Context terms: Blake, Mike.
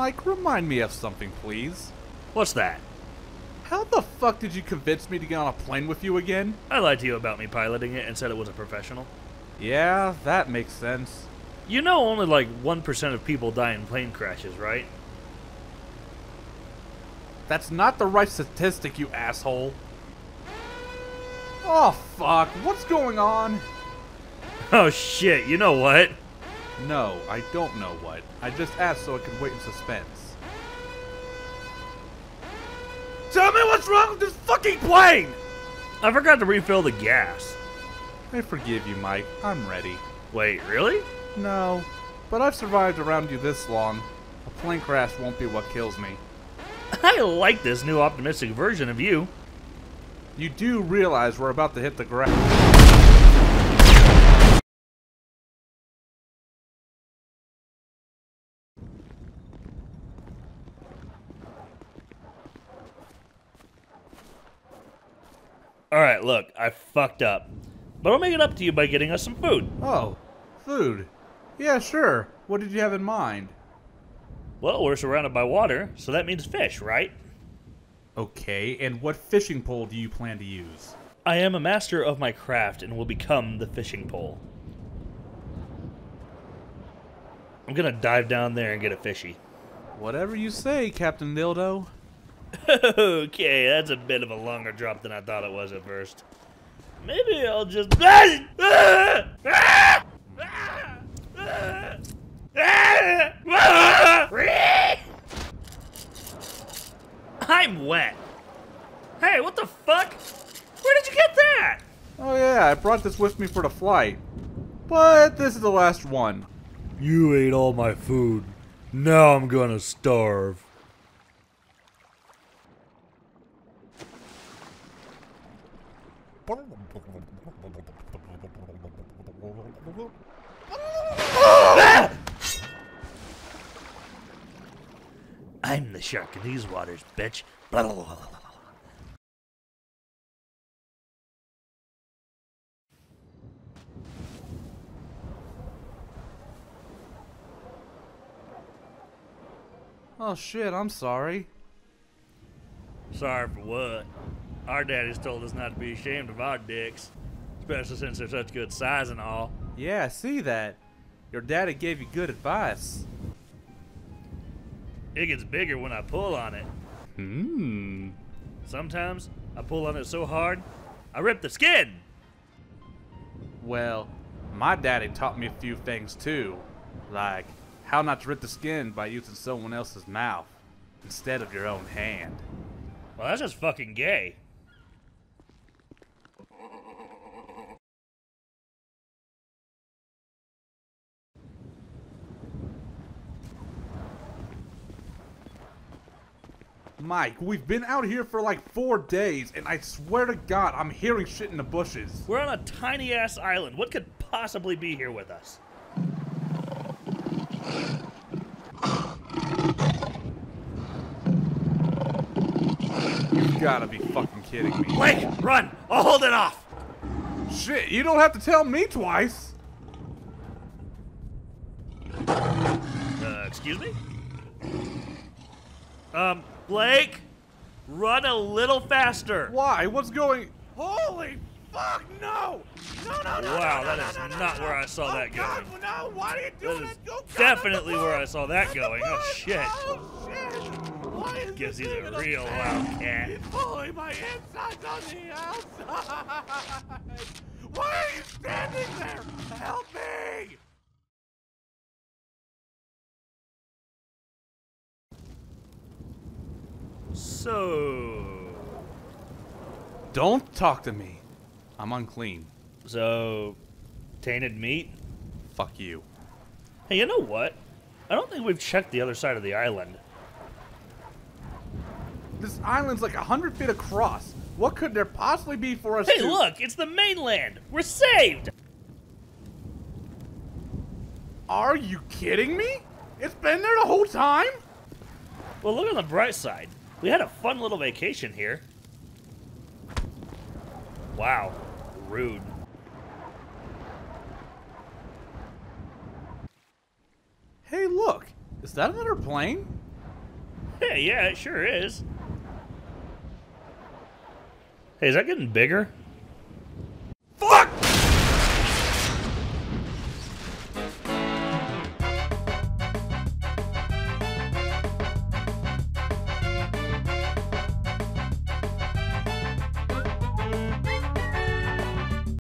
Mike, remind me of something, please. What's that? How the fuck did you convince me to get on a plane with you again? I lied to you about me piloting it and said it was a professional. Yeah, that makes sense. You know only like 1% of people die in plane crashes, right? That's not the right statistic, you asshole. Oh, fuck. What's going on? Oh, shit. You know what? No, I don't know what. I just asked so I could wait in suspense. Tell me what's wrong with this fucking plane! I forgot to refill the gas. I forgive you, Mike. I'm ready. Wait, really? No, but I've survived around you this long. A plane crash won't be what kills me. I like this new optimistic version of you. You do realize we're about to hit the ground. Alright, look, I fucked up. But I'll make it up to you by getting us some food. Oh, food. Yeah, sure. What did you have in mind? Well, we're surrounded by water, so that means fish, right? Okay, and what fishing pole do you plan to use? I am a master of my craft and will become the fishing pole. I'm gonna dive down there and get a fishy. Whatever you say, Captain Dildo. Okay, that's a bit of a longer drop than I thought it was at first. Maybe I'll just... I'm wet. Hey, what the fuck? Where did you get that? Oh yeah, I brought this with me for the flight. But this is the last one. You ate all my food. Now I'm gonna starve. I'm the shark in these waters, bitch. Blah, blah, blah, blah, blah. Oh shit, I'm sorry. Sorry for what? Our daddies told us not to be ashamed of our dicks, especially since they're such good size and all. Yeah, I see that. Your daddy gave you good advice. It gets bigger when I pull on it. Hmm. Sometimes I pull on it so hard, I rip the skin. Well, my daddy taught me a few things too, like how not to rip the skin by using someone else's mouth instead of your own hand. Well, that's just fucking gay. Mike, we've been out here for like 4 days, and I swear to God, I'm hearing shit in the bushes. We're on a tiny-ass island. What could possibly be here with us? You've gotta be fucking kidding me. Blake, run! I'll hold it off! Shit, you don't have to tell me twice! Excuse me? Blake, run a little faster. Why? What's going? Holy fuck! No! No! No! No! Wow, that is not where I saw that going. Oh God! No! Why do you do that? That is definitely where I saw that going. Oh shit! Oh shit! Why is this? Gives you the real loud cat. He's pulling my insides on the outside. Why are you standing there? Help me! So... Don't talk to me. I'm unclean. So... tainted meat? Fuck you. Hey, you know what? I don't think we've checked the other side of the island. This island's like 100 feet across. What could there possibly be for us to... Hey, look! It's the mainland! We're saved! Are you kidding me? It's been there the whole time? Well, look on the bright side. We had a fun little vacation here. Wow, rude. Hey, look, is that another plane? Yeah, it sure is. Hey, is that getting bigger? Fuck!